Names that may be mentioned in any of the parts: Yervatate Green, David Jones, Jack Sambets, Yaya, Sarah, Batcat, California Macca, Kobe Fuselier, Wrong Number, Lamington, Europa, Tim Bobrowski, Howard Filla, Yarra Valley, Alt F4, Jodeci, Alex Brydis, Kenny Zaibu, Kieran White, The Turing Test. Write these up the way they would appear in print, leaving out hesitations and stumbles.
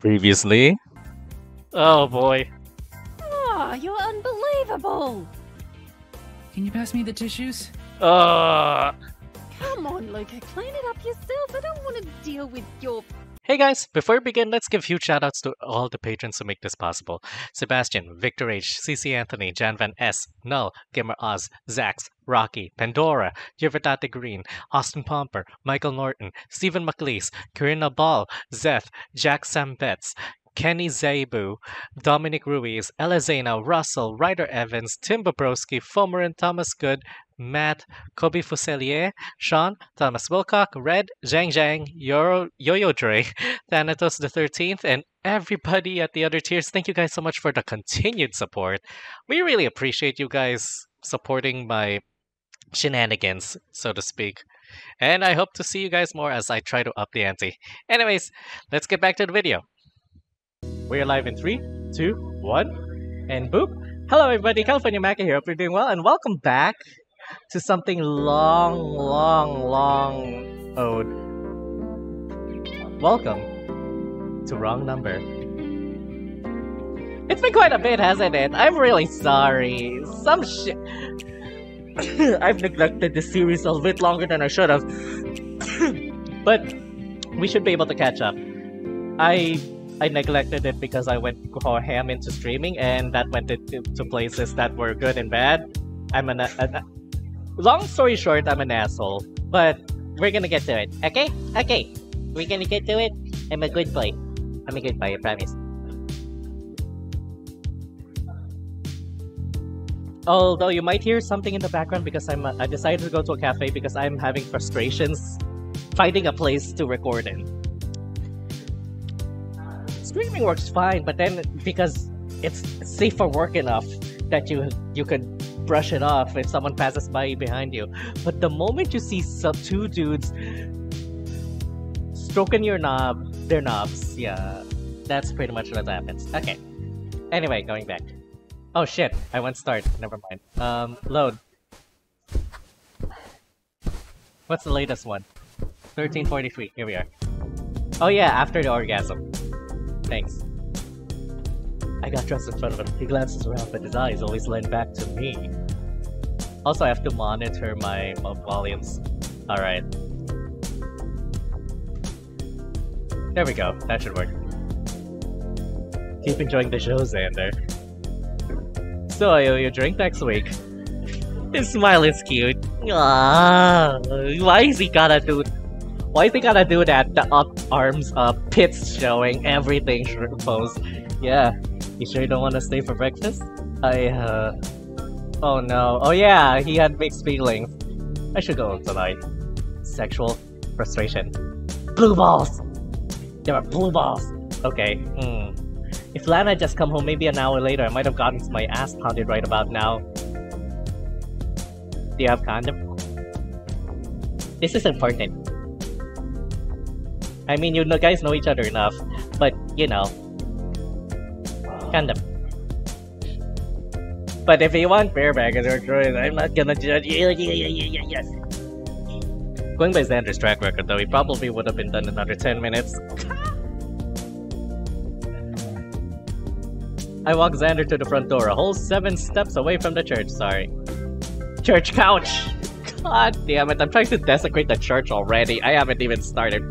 Previously. Oh boy. Ah, you're unbelievable. Can you pass me the tissues? Come on, Luca, clean it up yourself. I don't want to deal with your... Hey guys, before we begin, let's give huge shoutouts to all the patrons who make this possible. Sebastian, Victor H, CC Anthony, Jan Van S, Null, Gimmer Oz, Zax, Rocky, Pandora, Yervatate Green, Austin Pomper, Michael Norton, Stephen McLeese, Karina Ball, Zeth, Jack Sambets, Kenny Zaibu, Dominic Ruiz, Elezena, Russell, Ryder Evans, Tim Bobrowski, Fomerin, Thomas Good, Matt, Kobe Fuselier, Sean, Thomas Wilcock, Red, Zhang Zhang, Yo-Yo Dre, Thanatos the 13th, and everybody at the other tiers, thank you guys so much for the continued support. We really appreciate you guys supporting my shenanigans, so to speak. And I hope to see you guys more as I try to up the ante. Anyways, let's get back to the video. We're live in 3, 2, 1, and boop. Hello everybody, California Macca here. Hope you're doing well, and welcome back to something long ode. Welcome to Wrong Number. It's been quite a bit, hasn't it? I'm really sorry. Some shit. I've neglected this series a bit longer than I should have. But we should be able to catch up. I neglected it because I went ham into streaming, and that went to places that were good and bad. Long story short, I'm an asshole, but we're gonna get to it, okay? Okay, we're gonna get to it. I'm a good boy. I'm a good boy, I promise. Although you might hear something in the background because I decided to go to a cafe because I'm having frustrations finding a place to record in. Streaming works fine, but then because it's safe for work enough that you could brush it off if someone passes by behind you. But the moment you see two dudes stroking your knob, their knobs, yeah, that's pretty much what happens. Okay. Anyway, going back. Oh shit, I won't start. Never mind. Load. What's the latest one? 1343. Here we are. Oh yeah, after the orgasm. Thanks. I got dressed in front of him. He glances around, but his eyes always lend back to me. Also, I have to monitor my volumes. Alright. There we go. That should work. Keep enjoying the show, Xander. So I owe you a drink next week. This smile is cute. Ah, why is he gotta do that? The up, arms up, pits showing, everything pose. Yeah. You sure you don't want to stay for breakfast? Oh no. Oh yeah, he had mixed feelings. I should go home tonight. Sexual frustration. Blue balls! There are blue balls! Okay, If Lana had just come home maybe an hour later, I might have gotten my ass pounded right about now. Do you have condom? This is important. I mean, you guys know each other enough, but you know. Condom. But if you want bareback as your choice, I'm not gonna judge you. Yes. Going by Xander's track record, though, he probably would have been done in under 10 minutes. I walked Xander to the front door, a whole 7 steps away from the church. Sorry. Church couch! God damn it, I'm trying to desecrate the church already. I haven't even started.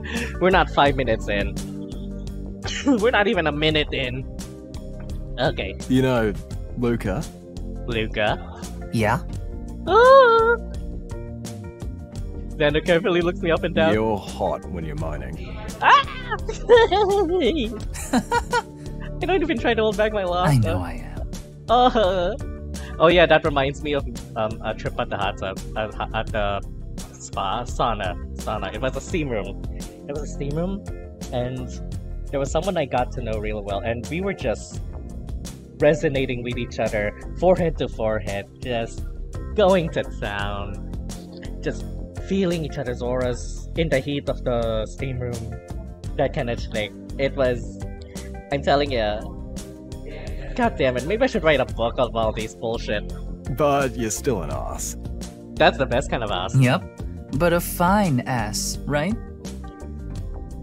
We're not 5 minutes in. We're not even a minute in. Okay. You know, Luca. Luca? Yeah? Ah! Xander carefully looks me up and down. You're hot when you're moaning. Ah! I don't even try to hold back my laugh. I know I am. Oh yeah, that reminds me of a trip at the hot tub, at the spa, sauna. It was a steam room. It was a steam room, and there was someone I got to know real well, and we were just resonating with each other, forehead to forehead, just going to town, just feeling each other's auras in the heat of the steam room, that kind of thing. It was, I'm telling you, god damn it, maybe I should write a book about all these bullshit. But you're still an ass. That's the best kind of ass. Yep, but a fine ass, right?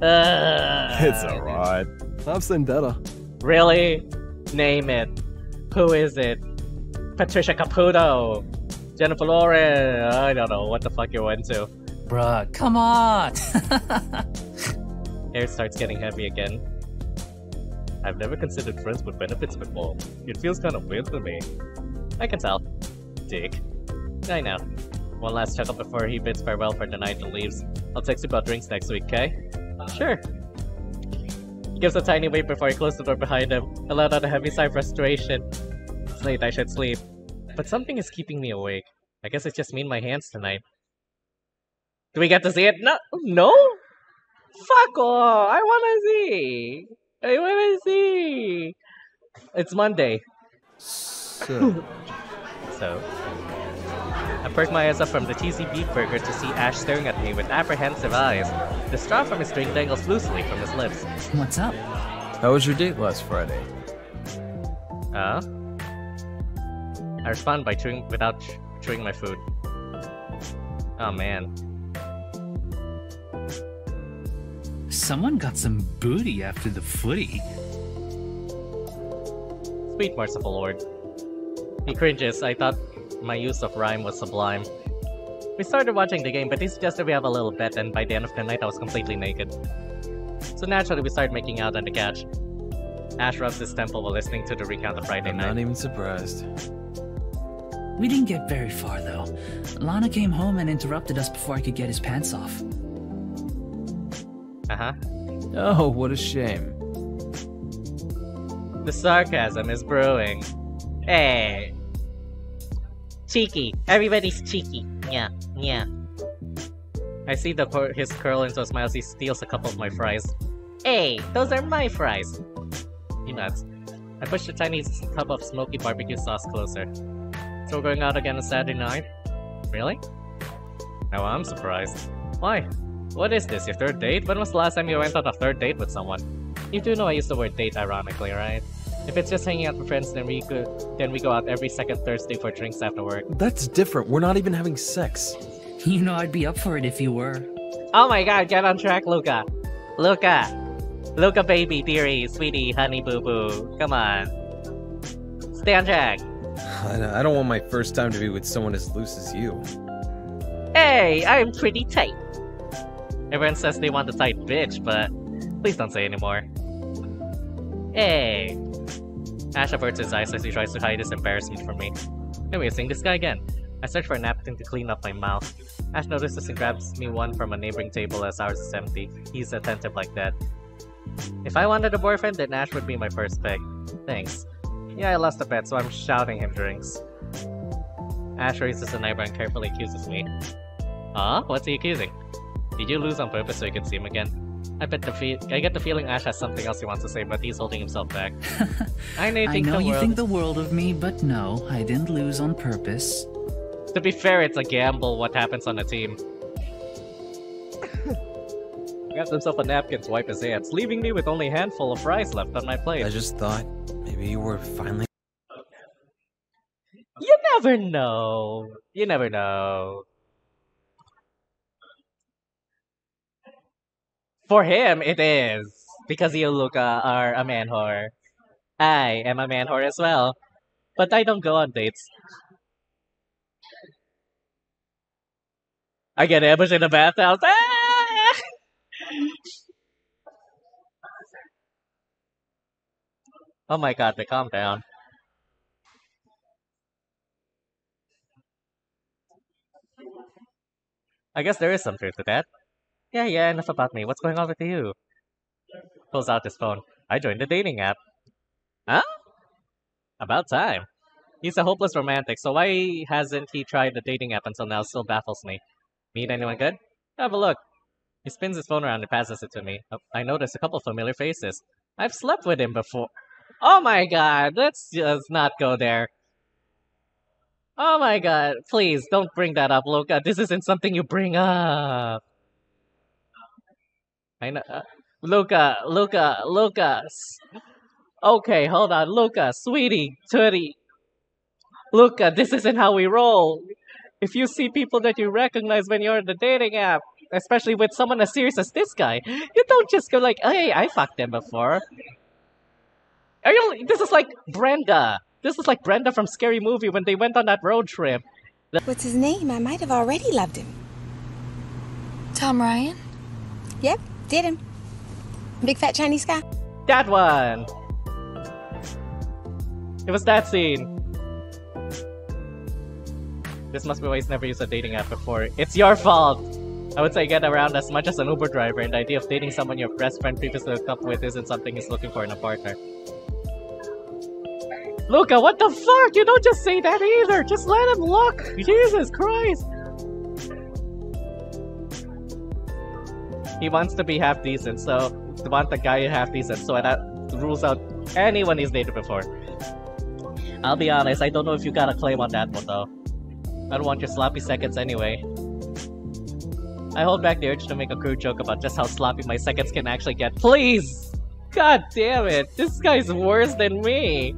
It's alright. I've seen better. Really? Name it. Who is it? Patricia Caputo, Jennifer Lawrence. I don't know what the fuck you're into. Bruh, come on! Hair starts getting heavy again. I've never considered friends with benefits before. It feels kind of weird to me. I can tell. Dick. I know. One last checkup before he bids farewell for tonight and leaves. I'll text you about drinks next week, okay? Sure. He gives a tiny wave before he closes the door behind him, and let out a heavy sigh of frustration. It's late, I should sleep. But something is keeping me awake. I guess it's just me and my hands tonight. Do we get to see it? No? No? Fuck off! I wanna see! I wanna see! It's Monday. So... I perk my eyes up from the cheesy beef burger to see Ash staring at me with apprehensive eyes. The straw from his drink dangles loosely from his lips. What's up? How was your date last Friday? Huh? I respond by chewing my food. Oh man. Someone got some booty after the footy. Sweet merciful lord. He cringes. I thought my use of rhyme was sublime. We started watching the game, but he suggested we have a little bet, and by the end of the night I was completely naked. So naturally we started making out on the couch. Ash rubs his temple while listening to the recount of Friday night. I'm not even surprised. We didn't get very far though. Lana came home and interrupted us before I could get his pants off. Uh-huh. Oh, what a shame. The sarcasm is brewing. Hey! Cheeky. Everybody's cheeky. Yeah, yeah. I see his curl into a smile as he steals a couple of my fries. Hey, those are my fries! He nods. I push the tiny tub of smoky barbecue sauce closer. So we're going out again on Saturday night? Really? Now I'm surprised. Why? What is this, your third date? When was the last time you went on a third date with someone? You do know I use the word date ironically, right? If it's just hanging out with friends, then we go out every second Thursday for drinks after work. That's different. We're not even having sex. You know, I'd be up for it if you were. Oh my god, get on track, Luca. Luca. Luca baby, dearie, sweetie, honey boo-boo. Come on. Stay on track. I don't want my first time to be with someone as loose as you. Hey, I'm pretty tight. Everyone says they want a tight bitch, but please don't say anymore. Hey. Ash averts his eyes as he tries to hide his embarrassment from me. Maybe I'll sing this guy again. I search for a napkin to clean up my mouth. Ash notices and grabs me one from a neighboring table as ours is empty. He's attentive like that. If I wanted a boyfriend, then Ash would be my first pick. Thanks. Yeah, I lost a bet, so I'm shouting him drinks. Ash raises an eyebrow and carefully accuses me. Huh? What's he accusing? Did you lose on purpose so you could see him again? I get the feeling Ash has something else he wants to say, but he's holding himself back. I know you think the world of me, but no, I didn't lose on purpose. To be fair, it's a gamble what happens on a team. He grabs himself a napkin to wipe his hands, leaving me with only a handful of fries left on my plate. I just thought maybe you were finally... You never know. You never know. For him, it is. Because you, Luca, are a man whore. I am a man whore as well. But I don't go on dates. I get ambushed in a bathhouse. Ah! Oh my god, they calm down. I guess there is some truth to that. Yeah, enough about me. What's going on with you? Pulls out his phone. I joined the dating app. Huh? About time. He's a hopeless romantic, so why hasn't he tried the dating app until now still baffles me. Meet anyone good? Have a look. He spins his phone around and passes it to me. I notice a couple familiar faces. I've slept with him before. Oh my god, let's just not go there. Oh my god, please don't bring that up, Luca. This isn't something you bring up. I know. Luca. Okay, hold on. Luca, sweetie, tootie. Luca, this isn't how we roll. If you see people that you recognize when you're on the dating app, especially with someone as serious as this guy. You don't just go like, hey, I fucked them before. This is like Brenda. This is like Brenda from Scary Movie when they went on that road trip. What's his name? I might have already loved him. Tom Ryan? Yep, did him. Big fat Chinese guy. That one. It was that scene. This must be why he's never used a dating app before. It's your fault! I would say get around as much as an Uber driver, and the idea of dating someone your best friend previously hooked up with isn't something he's looking for in a partner. Luca, what the fuck? You don't just say that either! Just let him look! Jesus Christ! He wants to be half-decent, so... He wants a guy half-decent, so that rules out anyone he's dated before. I'll be honest, I don't know if you got a claim on that one, though. I don't want your sloppy seconds anyway. I hold back the urge to make a crude joke about just how sloppy my seconds can actually get. Please! God damn it! This guy's worse than me!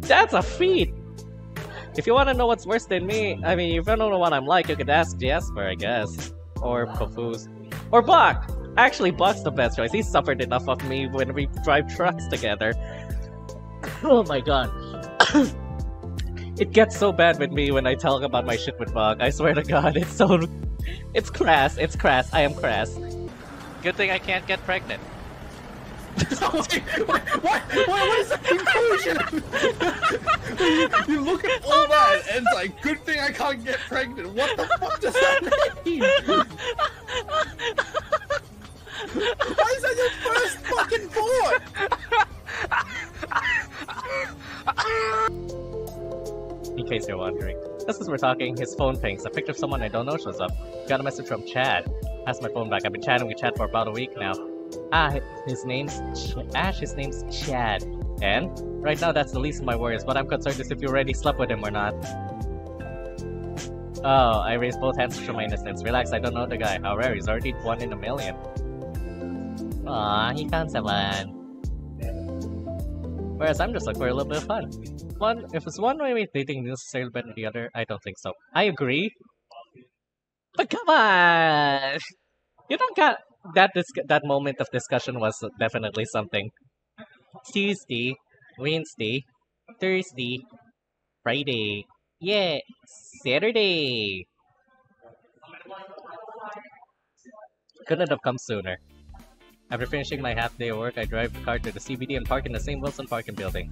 That's a feat! If you want to know what's worse than me, I mean, if you don't know what I'm like, you could ask Jasper, I guess. Or Papoose. Or Buck! Actually, Buck's the best choice. He suffered enough of me when we drive trucks together. Oh my god. It gets so bad with me when I talk about my shit with Bog. I swear to god, it's so... It's crass, it's crass, I am crass. Good thing I can't get pregnant. What is the conclusion? You look at all that and it's like, good thing I can't get pregnant. What the fuck does that mean? Why is that your first fucking thought? In case you're wondering. Just as we're talking, his phone pings. A picture of someone I don't know shows up. Got a message from Chad. Pass my phone back. I've been chatting with Chad for about a week now. His name's Chad. And? Right now, that's the least of my worries. What I'm concerned is if you already slept with him or not. Oh, I raised both hands to show my innocence. Relax, I don't know the guy. How rare, he's already 1 in a million. Aw, he found someone. Whereas I'm just looking for a little bit of fun. If it's one way of dating necessarily better than the other, I don't think so. I agree. But come on! You don't got... That moment of discussion was definitely something. Tuesday, Wednesday, Thursday, Friday, yeah, Saturday! Couldn't have come sooner. After finishing my half-day of work, I drive the car to the CBD and park in the same Wilson Parking building.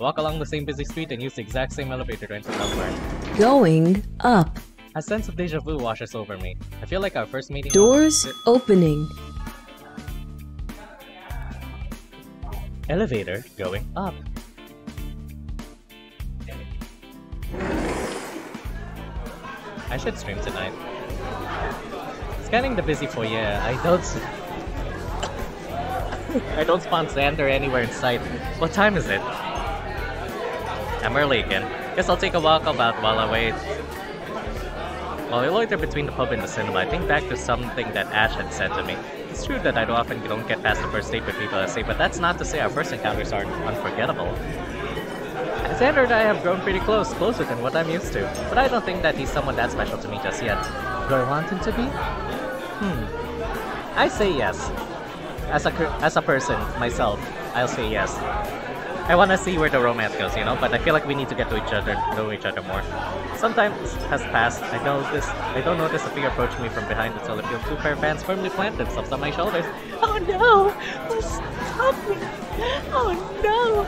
Walk along the same busy street and use the exact same elevator to enter somewhere. Going up. A sense of deja vu washes over me. I feel like our first meeting... Doors opening. Elevator going up. I should stream tonight. Scanning the busy foyer, I don't spawn Xander anywhere in sight. What time is it? I'm early again. Guess I'll take a walk about while I wait. While I loiter between the pub and the cinema, I think back to something that Ash had said to me. It's true that I often don't get past the first date with people I say, but that's not to say our first encounters aren't unforgettable. Xander and I have grown pretty close, closer than what I'm used to, but I don't think that he's someone that special to me just yet. Do I want him to be? I say yes. As a person, myself, I'll say yes. I want to see where the romance goes, you know, but I feel like we need to get to each other, know each other more. Sometimes has passed, I don't notice a figure approaching me from behind until I feel two pair of hands firmly plant themselves on my shoulders. Oh no! Stop me! Oh no!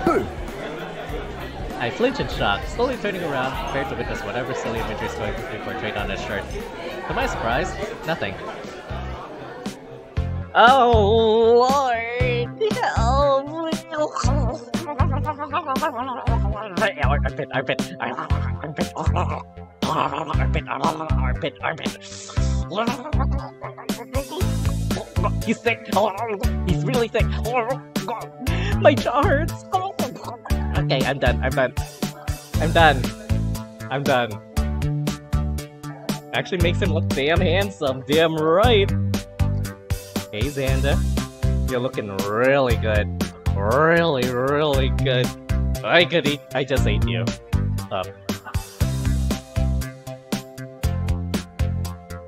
I flinch in shock, slowly turning around, prepared to witness whatever silly imagery is going to be portrayed on his shirt. To my surprise, nothing. Oh Lord! Oh. Armpit. He's thick. He's really thick. My jaw hurts. Okay, I'm done. Actually makes him look damn handsome. Damn right. Hey Xander, you're looking really good. Really, really good. I just ate you.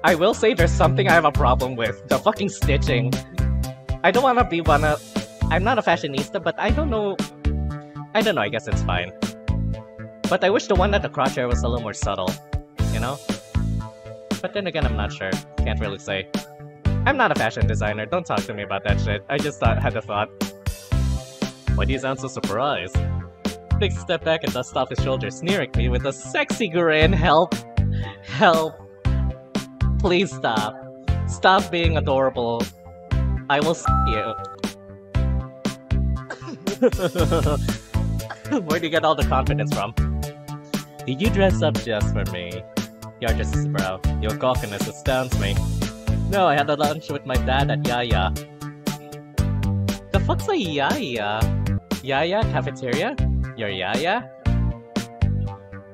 I will say there's something I have a problem with. The fucking stitching. I don't want to be one of... I'm not a fashionista, but I don't know... I don't know, I guess it's fine. But I wish the one at the crosshair was a little more subtle. You know? But then again, I'm not sure. Can't really say. I'm not a fashion designer, don't talk to me about that shit. I just had a thought. Why do you sound so surprised? Big step back and dust off his shoulder, sneer at me with a sexy grin. Help. Help. Please stop. Stop being adorable. I will you. Where do you get all the confidence from? Did you dress up just for me? You're just a sprout. Your gawkiness astounds me. No, I had a lunch with my dad at Yaya. The fuck's a Yaya? Yaya cafeteria? Your Yaya?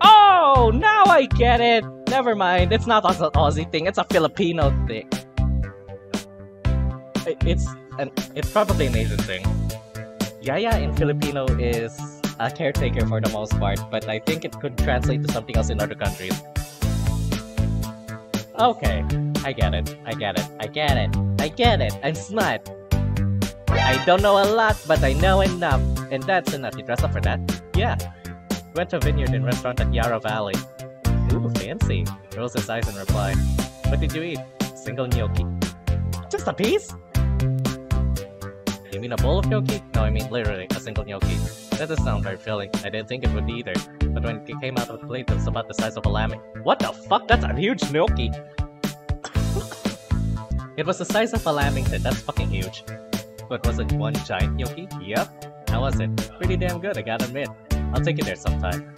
Oh, now I get it! Never mind, it's not an Aussie thing, it's a Filipino thing. It's probably an Asian thing. Yaya in Filipino is a caretaker for the most part, but I think it could translate to something else in other countries. Okay, I get it, I get it, I get it, I get it, I'm smart. I don't know a lot, but I know enough, and that's enough. You dress up for that? Yeah. Went to a vineyard and restaurant at Yarra Valley. Ooh, fancy. Rolls his eyes in reply. What did you eat? Single gnocchi. Just a piece? You mean a bowl of gnocchi? No, I mean literally a single gnocchi. That doesn't sound very filling. I didn't think it would either. But when it came out of the plate, it was about the size of a lamb. What the fuck? That's a huge gnocchi! It was the size of a Lamington. That's fucking huge. But was it one giant gnocchi? Yep. How was it? Pretty damn good, I gotta admit. I'll take you there sometime.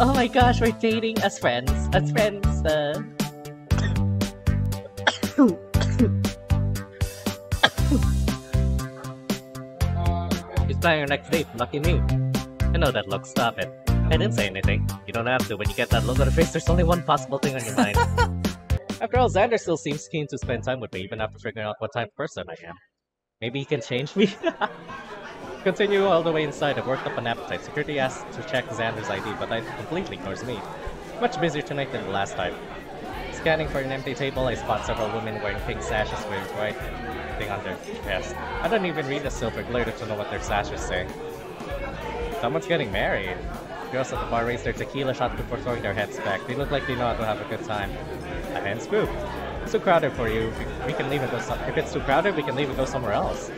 Oh my gosh, we're dating as friends. As friends, You're planning your next date, lucky me. I know that look, stop it. I didn't say anything. You don't have to. When you get that look on your face, there's only one possible thing on your mind. After all, Xander still seems keen to spend time with me, even after figuring out what type of person I am. Maybe he can change me? Continue all the way inside. I've worked up an appetite. Security asked to check Xander's ID, but that completely ignores me. Much busier tonight than the last time. Scanning for an empty table, I spot several women wearing pink sashes with white thing on their chest. I don't even read the silver glitter to know what their sashes say. Someone's getting married. Girls at the bar raise their tequila shot before throwing their heads back. They look like they know how to have a good time. I am spooked. It's too crowded for you. We can leave and go somewhere. If it's too crowded, we can leave and go somewhere else.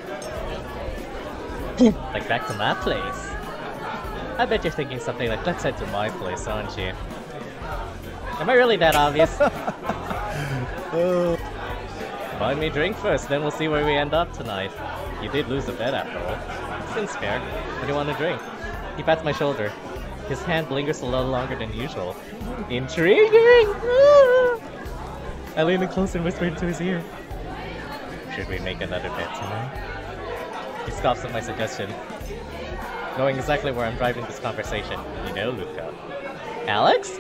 Like back to my place. I bet you're thinking something like, let's head to my place, aren't you? Am I really that obvious? Buy me a drink first, then we'll see where we end up tonight. You did lose a bet after all. Seems fair. What do you want to drink? He pats my shoulder. His hand lingers a little longer than usual. Intriguing! I lean in close and whisper into his ear. Should we make another bet tonight? He scoffs at my suggestion, knowing exactly where I'm driving this conversation. You know, Luca. Alex?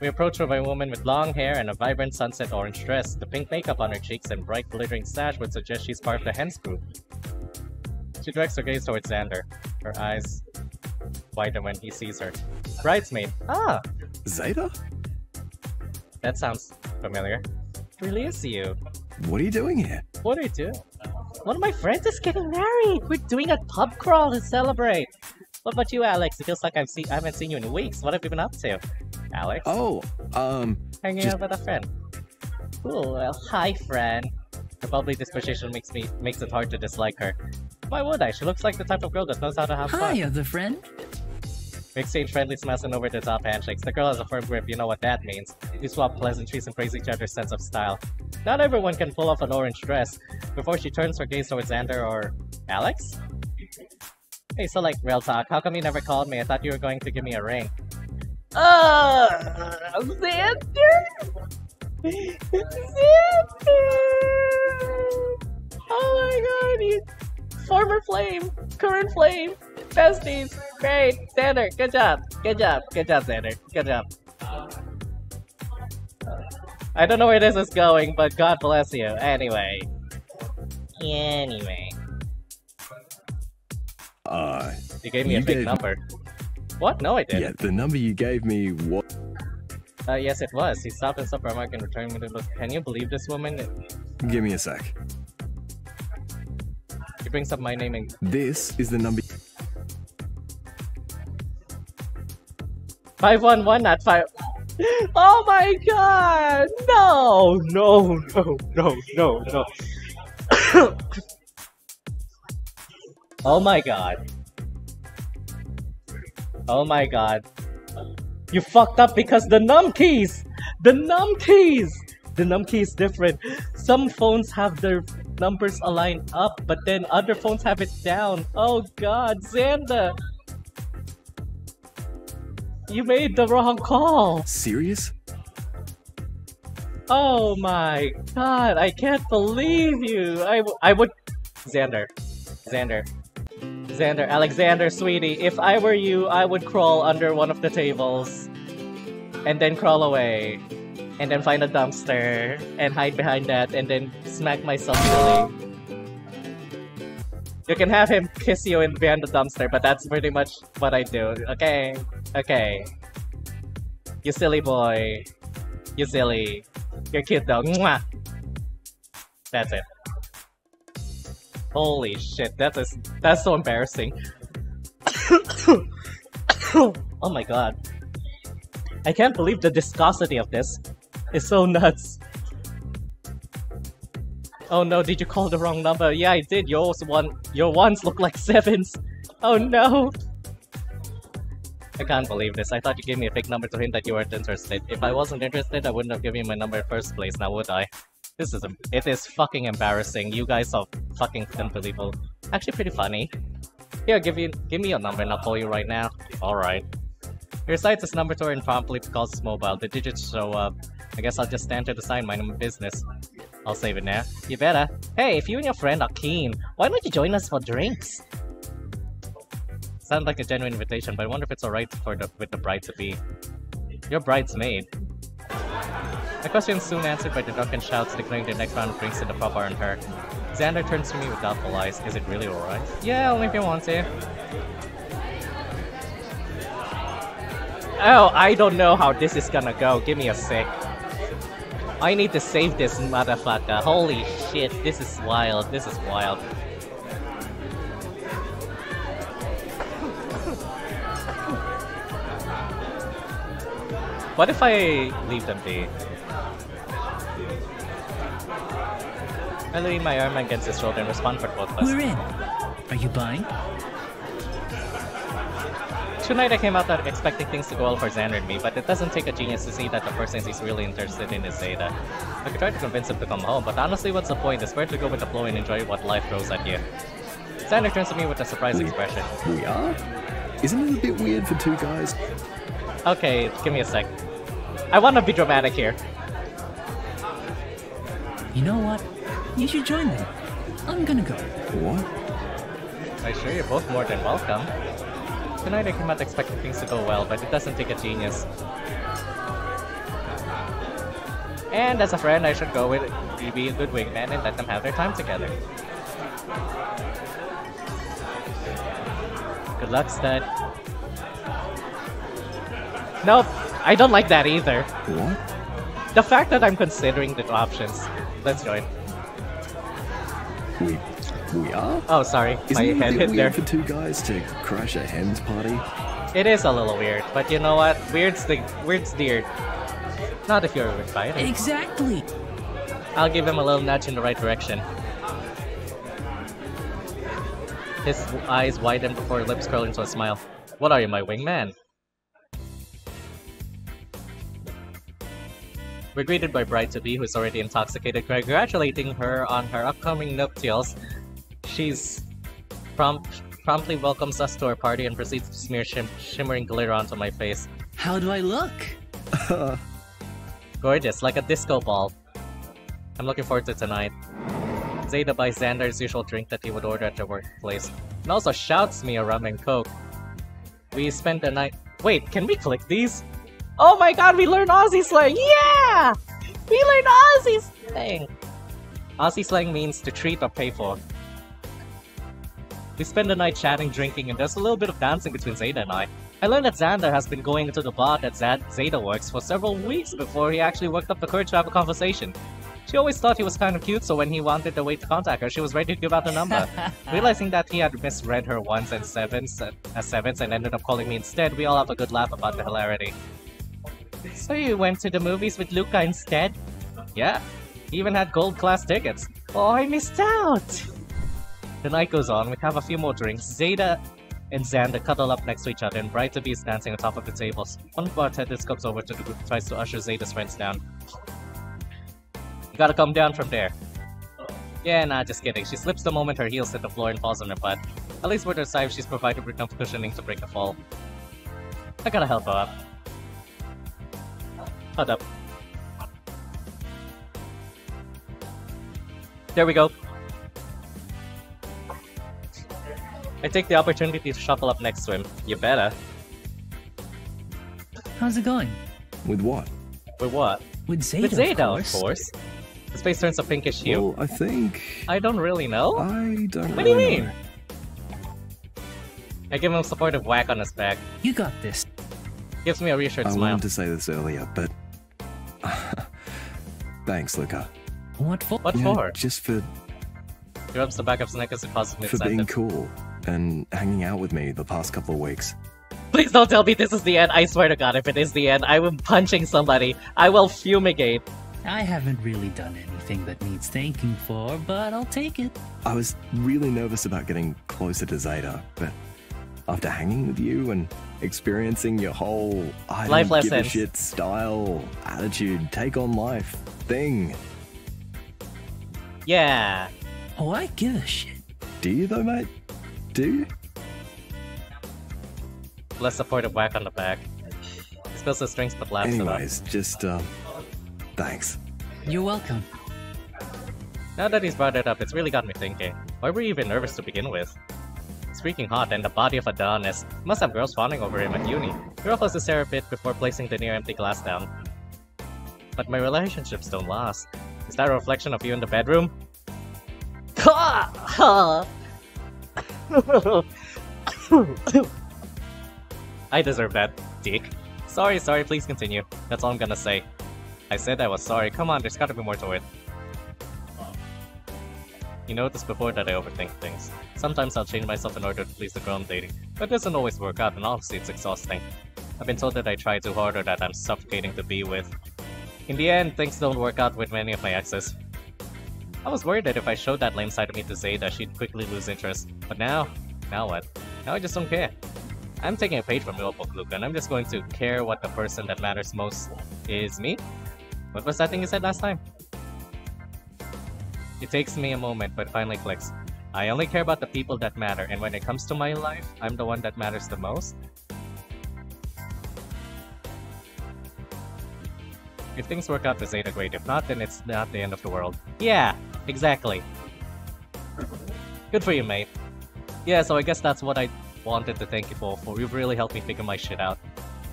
We approach from a woman with long hair and a vibrant sunset orange dress. The pink makeup on her cheeks and bright glittering sash would suggest she's part of the hen group. She directs her gaze towards Xander. Her eyes widen when he sees her. Bridesmaid. Ah! Zeta? That sounds familiar. Really is you. What are you doing here? What are you doing? One of my friends is getting married. We're doing a pub crawl to celebrate. What about you, Alex? It feels like I haven't seen you in weeks. What have you been up to, Alex? Oh, hanging out with a friend. Cool. Well, hi, friend. Her bubbly disposition makes it hard to dislike her. Why would I? She looks like the type of girl that knows how to have fun. Hi, other friend. We exchange friendly smiles and over-the-top handshakes. The girl has a firm grip, you know what that means. You swap pleasantries and praise each other's sense of style. Not everyone can pull off an orange dress. Before she turns her gaze towards Xander or... Alex? Hey, so like, real talk, how come you never called me? I thought you were going to give me a ring. Xander? Xander! Oh my god, you... Former flame, current flame, besties. Great, Xander, good job. Good job, good job, Xander. Good job. I don't know where this is going, but God bless you. Anyway. You gave me a big number. What? No, I didn't. Yeah, the number you gave me was... yes, it was. He stopped in supermarket and returned me to look. Can you believe this woman? Give me a sec. He brings up my name and... This is the number... 511, not 5... Oh my god! No! No, no, no, no, no. Oh my god. Oh my god. You fucked up because the num keys! The num keys! The num key is different. Some phones have their numbers aligned up, but then other phones have it down. Oh god, Xander! You made the wrong call! Serious? Oh my god, I can't believe you! I would... Xander, Alexander, sweetie, if I were you, I would crawl under one of the tables. And then crawl away. And then find a dumpster. And hide behind that, and then smack myself silly. You can have him kiss you in behind the dumpster, but that's pretty much what I do. Okay? Okay. You silly boy. You silly. You're cute though. Mwah! That's it. Holy shit, that's so embarrassing. Oh my god. I can't believe the viscosity of this. It's so nuts. Oh no, did you call the wrong number? Yeah, I did. Your ones look like sevens. Oh no. I can't believe this. I thought you gave me a big number to hint that you weren't interested. If I wasn't interested, I wouldn't have given you my number in the first place, now would I? This is it is fucking embarrassing. You guys are fucking unbelievable. Actually pretty funny. Here, give me your number and I'll call you right now. Alright. Your site's this number tour impromptu because it's mobile. The digits show up. I guess I'll just stand to the side, mind my business. I'll save it now. You better. Hey, if you and your friend are keen, why don't you join us for drinks? Sounds like a genuine invitation, but I wonder if it's alright with the bride-to-be. Your bridesmaid. My question is soon answered by the drunken shouts declaring the next round of drinks in the pub aren't her. Xander turns to me with doubtful eyes. Is it really alright? Yeah, only if you want to. Oh, I don't know how this is gonna go. Give me a sec. I need to save this motherfucker. Holy shit, this is wild. This is wild. What if I leave them be? I lean my arm against his shoulder and respond for both of us. We're in. Are you buying? Tonight I came out expecting things to go well for Xander and me, but it doesn't take a genius to see that the person he's really interested in is Zeta. I could try to convince him to come home, but honestly what's the point? It's better to go with the flow and enjoy what life throws at you. Xander turns to me with a surprised expression. We are? Isn't it a bit weird for two guys? Okay, give me a sec. I want to be dramatic here. You know what? You should join them. I'm gonna go. What? I'm sure you're both more than welcome. Tonight I came out expecting things to go well, but it doesn't take a genius. And as a friend, I should go with be a good wingman and let them have their time together. Good luck, stud. Nope, I don't like that either. What? The fact that I'm considering the options. Let's join. We are? Oh, sorry. My head hit there. Isn't it weird for two guys to crash a hen's party? It is a little weird, but you know what? Weird's weird. Not if you're invited. Exactly. I'll give him a little nudge in the right direction. His eyes widen before lips curl into a smile. What are you, my wingman? We're greeted by bride-to-be, who's already intoxicated, congratulating her on her upcoming nuptials. She's promptly welcomes us to her party and proceeds to smear shimmering glitter onto my face. How do I look? Gorgeous, like a disco ball. I'm looking forward to tonight. Zeta buys Xander's usual drink that he would order at the workplace, and also shouts me a rum and coke. We spend the night- Wait, can we click these? Oh my god, we learned Aussie slang! Yeah! We learned Aussie slang! Aussie slang means to treat or pay for. We spend the night chatting, drinking, and there's a little bit of dancing between Zeta and I. I learned that Xander has been going into the bar that Zeta works for several weeks before he actually worked up the courage to have a conversation. She always thought he was kind of cute, so when he wanted the way to contact her, she was ready to give out her number. Realizing that he had misread her ones and sevens and ended up calling me instead, we all have a good laugh about the hilarity. So you went to the movies with Luca instead? Yeah. He even had gold class tickets. Oh, I missed out! The night goes on, we have a few more drinks. Zeta and Xander cuddle up next to each other, and Bright to Be is dancing on top of the tables. One of our bartenders comes over to the group and tries to usher Zeta's friends down. You gotta come down from there. Yeah, nah, just kidding. She slips the moment her heels hit the floor and falls on her butt. At least with her side, she's provided with enough cushioning to break the fall. I gotta help her up. Hold up. There we go. I take the opportunity to shuffle up next to him. You better. How's it going? With what? With what? With Zeta, of course. His face turns a pinkish hue. Well, I think... I don't really know. What do you mean? I give him a supportive whack on his back. You got this. Gives me a reassured smile. I wanted to say this earlier, but... Thanks, Luca. What for? What for? Just for... He rubs the back of his neck as a positive incentive. For being cool and hanging out with me the past couple of weeks. Please don't tell me this is the end. I swear to God, if it is the end, I am punching somebody. I will fumigate. I haven't really done anything that needs thanking for, but I'll take it. I was really nervous about getting closer to Zeta, but after hanging with you and experiencing your whole I don't give a shit style, attitude, take on life thing. Yeah. Oh, I give a shit. Do you though, mate? Do you? Less supportive whack on the back. Spills the strings but laughs. Anyways, just thanks. You're welcome. Now that he's brought it up, it's really got me thinking. Why were you even nervous to begin with? It's freaking hot and the body of Adonis. He must have girls fawning over him at uni. He ruffles his hair a bit before placing the near empty glass down. But my relationships don't last. Is that a reflection of you in the bedroom? I deserve that, dick. Sorry, sorry, please continue. That's all I'm gonna say. I said I was sorry. Come on, there's gotta be more to it. You noticed before that I overthink things. Sometimes I'll change myself in order to please the girl I'm dating, but it doesn't always work out and obviously it's exhausting. I've been told that I try too hard or that I'm suffocating to be with. In the end, things don't work out with many of my exes. I was worried that if I showed that lame side of me to Zeta, she'd quickly lose interest. But now what? Now I just don't care. I'm taking a page from your book, Luca, and I'm just going to care what the person that matters most is me. What was that thing you said last time? It takes me a moment, but finally clicks. I only care about the people that matter, and when it comes to my life, I'm the one that matters the most. If things work out with Zeta, great. If not, then it's not the end of the world. Yeah, exactly. Good for you, mate. Yeah, so I guess that's what I wanted to thank you for. You've really helped me figure my shit out.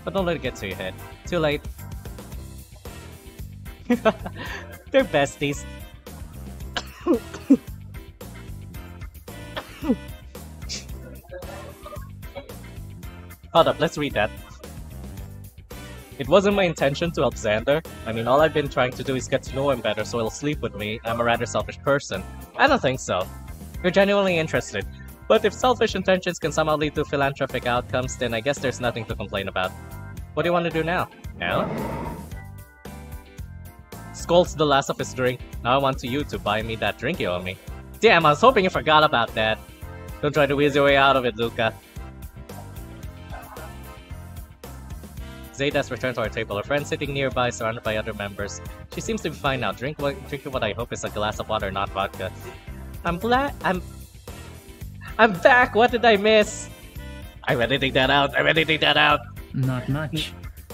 But don't let it get to your head. Too late. They're besties. Hold up, let's read that. It wasn't my intention to help Xander. I mean, all I've been trying to do is get to know him better so he'll sleep with me. I'm a rather selfish person. I don't think so. You're genuinely interested. But if selfish intentions can somehow lead to philanthropic outcomes, then I guess there's nothing to complain about. What do you want to do now? Now? Scolds the last of his drink. Now I want you to buy me that drink you owe me. Damn, I was hoping you forgot about that. Don't try to weasel your way out of it, Luca. Zeta's returned to our table, her friend sitting nearby, surrounded by other members. She seems to be fine now, drinking what I hope is a glass of water, not vodka. I'm back! What did I miss? I'm editing that out! Not much.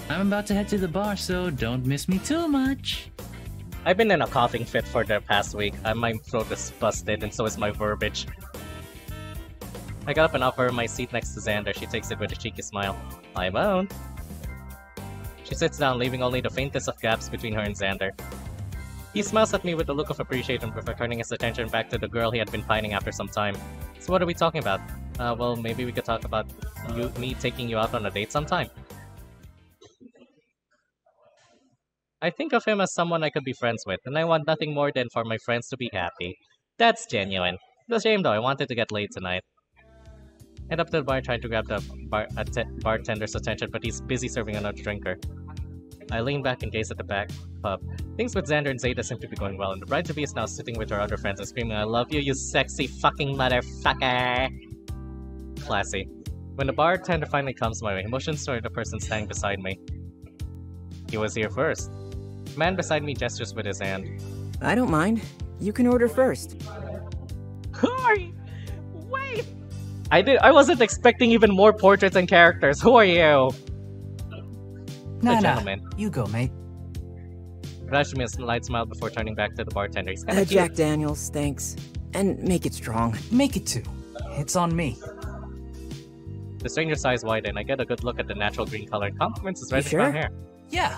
I'm about to head to the bar, so don't miss me too much. I've been in a coughing fit for the past week. My throat is busted, and so is my verbiage. I got up and offer her my seat next to Xander. She takes it with a cheeky smile. I'm own. She sits down, leaving only the faintest of gaps between her and Xander. He smiles at me with a look of appreciation before turning his attention back to the girl he had been pining after some time. So what are we talking about? Well, maybe we could talk about me taking you out on a date sometime. I think of him as someone I could be friends with, and I want nothing more than for my friends to be happy. That's genuine. It's a shame though, I wanted to get laid tonight. Head up to the bar trying to grab the bartender's attention, but he's busy serving another drinker. I lean back and gaze at the back pub. Things with Xander and Zeta seem to be going well, and the bride-to-be is now sitting with her other friends and screaming, "I love you, you sexy fucking motherfucker!" Classy. When the bartender finally comes my way, he motions toward the person standing beside me. He was here first. The man beside me gestures with his hand. I don't mind. You can order first. Hurry! Wait! I wasn't expecting even more portraits and characters. Who are you? Nah, you go, mate. Flashed me a light smile before turning back to the bartender. He's kinda Jack Daniels, thanks. And make it strong. Make it two. It's on me. The stranger's eyes widen. I get a good look at the natural green color. Compliments is right in my hair. Yeah.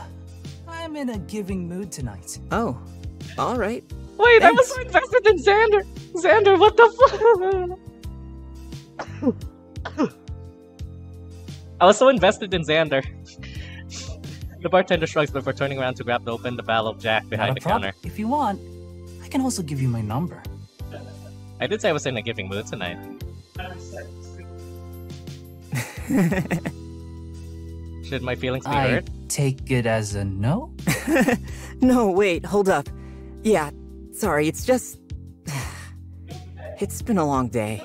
I'm in a giving mood tonight. Oh. Alright. Wait, thanks. I was so invested in Xander! Xander, what the fuck? I was so invested in Xander. The bartender shrugs before turning around to grab the open the bottle of Jack behind the counter. If you want, I can also give you my number. I did say I was in a giving mood tonight. Should my feelings be hurt? Take it as a no? No, wait, hold up. Yeah, sorry, it's just... it's been a long day.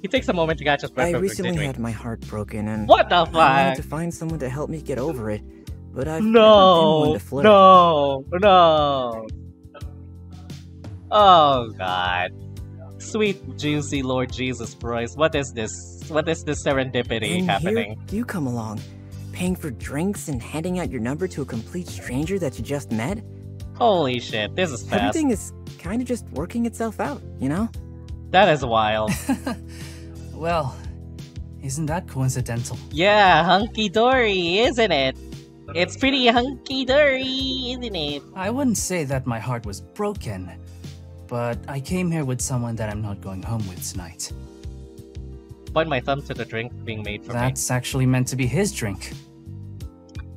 He takes a moment to catch his breath. I recently had my heart broken and what the fuck? I wanted to find someone to help me get over it, but I've never been one to flirt. No. Oh God, sweet juicy Lord Jesus Christ, what is this? What is this serendipity happening? Here you come along, paying for drinks and handing out your number to a complete stranger that you just met. Holy shit, this is fast. Everything is kind of just working itself out, you know. That is wild. Well, isn't that coincidental? Yeah, hunky-dory, isn't it? It's pretty hunky-dory, isn't it? I wouldn't say that my heart was broken, but I came here with someone that I'm not going home with tonight. Point my thumb to the drink being made for me. That's actually meant to be his drink.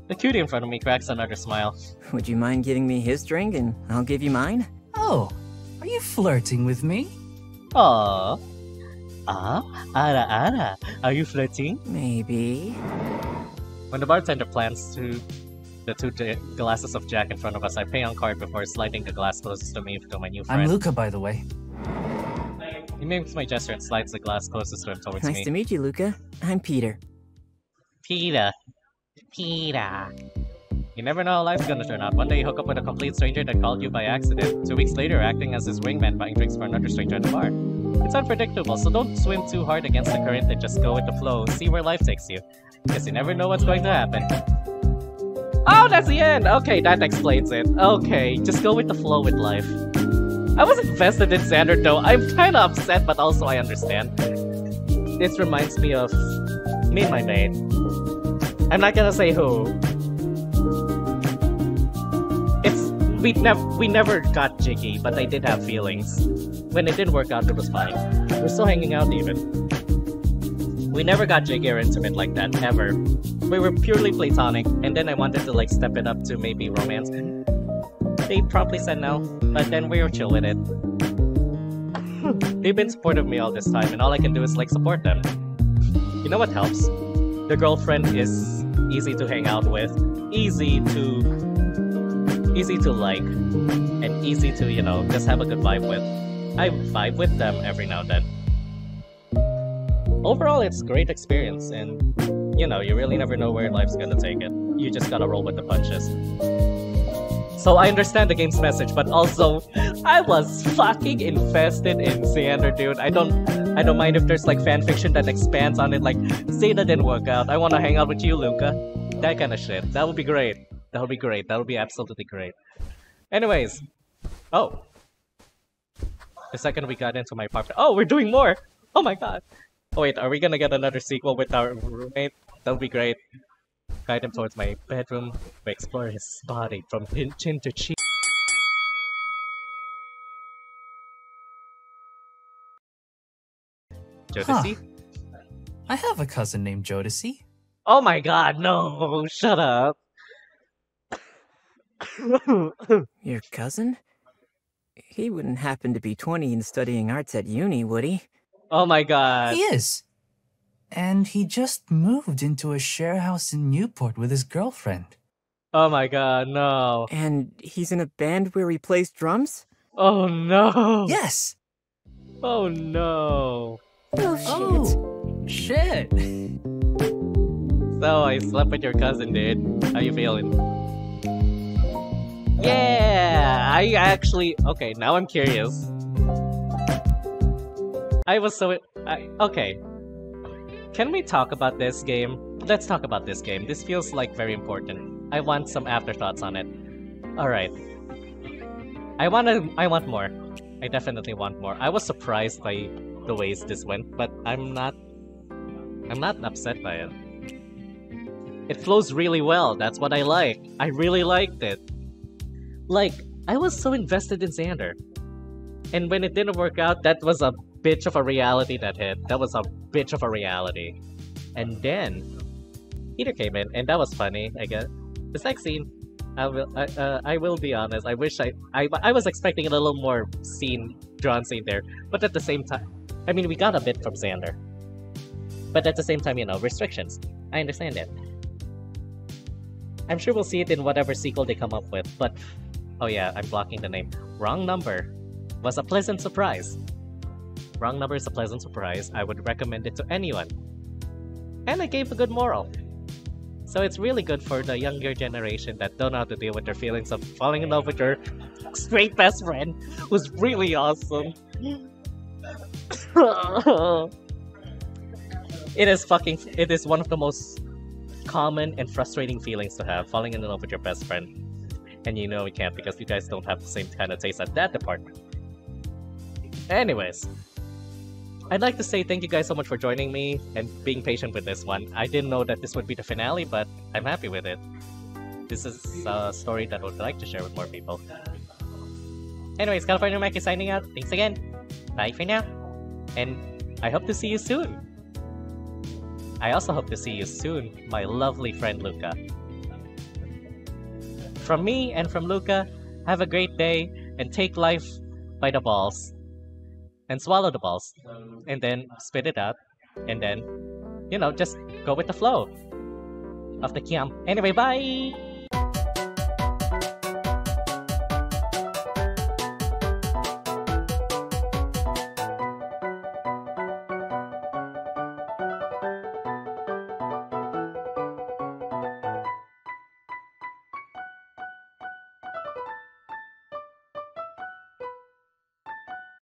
The cutie in front of me cracks another smile. Would you mind giving me his drink and I'll give you mine? Oh, are you flirting with me? Aww. Ara, are you flirting? Maybe. When the bartender plants the two glasses of Jack in front of us, I pay on card before sliding the glass closest to me to my new friend. I'm Luca, by the way. He makes my gesture and slides the glass closest to him towards me. Nice to meet you, Luca. I'm Peter. Peter. You never know how life's gonna turn out. One day you hook up with a complete stranger that called you by accident. 2 weeks later, acting as his wingman, buying drinks for another stranger at the bar. It's unpredictable, so don't swim too hard against the current and just go with the flow. See where life takes you. Because you never know what's going to happen. Oh, that's the end! Okay, that explains it. Okay, just go with the flow with life. I was invested in Xander though. I'm kinda upset, but also I understand. This reminds me of... me and my maid. I'm not gonna say who. We never got jiggy, but I did have feelings. When it didn't work out, it was fine. We're still hanging out even. We never got jiggy or intimate like that, ever. We were purely platonic, and then I wanted to like step it up to maybe romance. They probably said no, but then we were chill with it. They've been supportive of me all this time, and all I can do is like support them. You know what helps? The girlfriend is easy to hang out with, easy to like, and easy to, you know, just have a good vibe with. I vibe with them every now and then. Overall, it's a great experience, and, you know, you really never know where life's gonna take it. You just gotta roll with the punches. So I understand the game's message, but also, I was fucking invested in Xander, dude. I don't mind if there's, like, fanfiction that expands on it, like, Zeta didn't work out, I wanna hang out with you, Luca. That kind of shit. That would be great. That'll be great. That'll be absolutely great. Anyways. Oh. The second we got into my apartment. Oh, we're doing more! Oh my god. Oh wait, are we gonna get another sequel with our roommate? That'll be great. Guide him towards my bedroom. We explore his body from chin to cheek. Jodeci? Huh. I have a cousin named Jodeci. Oh my god, no, shut up. Your cousin? He wouldn't happen to be 20 and studying arts at uni, would he? Oh my god. He is. And he just moved into a share house in Newport with his girlfriend. Oh my god, no. And he's in a band where he plays drums? Oh no. Yes. Oh no. Oh shit. Oh, shit. So I slept with your cousin, dude. How you feeling? Yeah, I actually... Okay, now I'm curious. I was so... Okay. Can we talk about this game? Let's talk about this game. This feels like very important. I want some afterthoughts on it. Alright. I want more. I definitely want more. I was surprised by the ways this went, but I'm not upset by it. It flows really well. That's what I like. I really liked it. Like, I was so invested in Xander. And when it didn't work out, that was a bitch of a reality that hit. That was a bitch of a reality. And then, Peter came in, and that was funny, I guess. The sex scene, I will be honest, I wish I was expecting a little more drawn scene there. But at the same time, I mean, we got a bit from Xander. But at the same time, you know, restrictions. I understand it. I'm sure we'll see it in whatever sequel they come up with, but... Oh yeah, I'm blocking the name. Wrong Number was a pleasant surprise. Wrong Number is a pleasant surprise. I would recommend it to anyone. And it gave a good moral. So it's really good for the younger generation that don't know how to deal with their feelings of falling in love with your straight best friend, who's really awesome. It is one of the most common and frustrating feelings to have, falling in love with your best friend. And you know we can't because you guys don't have the same kind of taste at that department. Anyways, I'd like to say thank you guys so much for joining me and being patient with this one. I didn't know that this would be the finale, but I'm happy with it. This is a story that I would like to share with more people. Anyways, California Macca is signing out. Thanks again. Bye for now. And I hope to see you soon. I also hope to see you soon, my lovely friend Luca. From me and from Luca, have a great day and take life by the balls. And swallow the balls. And then spit it out. And then, you know, just go with the flow of the kiam. Anyway, bye!